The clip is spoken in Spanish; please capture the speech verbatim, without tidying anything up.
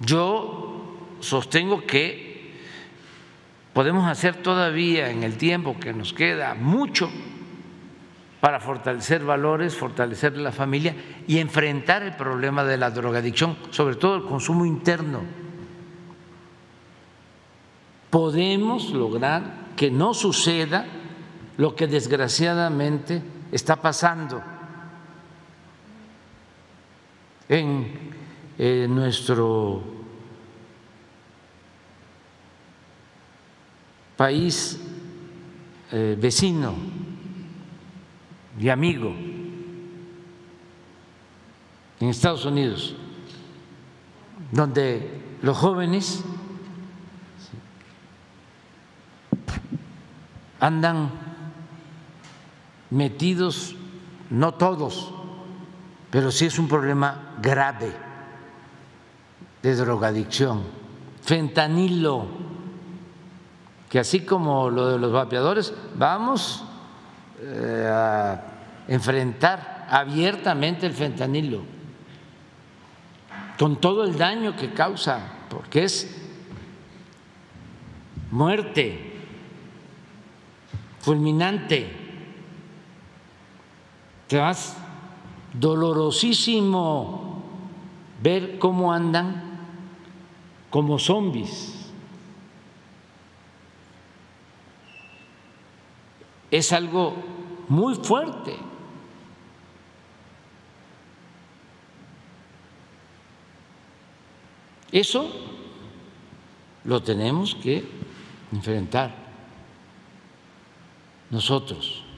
Yo sostengo que podemos hacer todavía en el tiempo que nos queda mucho para fortalecer valores, fortalecer la familia y enfrentar el problema de la drogadicción, sobre todo el consumo interno. Podemos lograr que no suceda lo que desgraciadamente está pasando en eh, nuestro país eh, vecino y amigo, en Estados Unidos, donde los jóvenes andan metidos, no todos, pero sí es un problema grave de drogadicción. Fentanilo, que así como lo de los vapeadores, vamos a enfrentar abiertamente el fentanilo, con todo el daño que causa, porque es muerte fulminante, te vas dolorosísimo ver cómo andan como zombis. Es algo muy fuerte. Eso lo tenemos que enfrentar nosotros.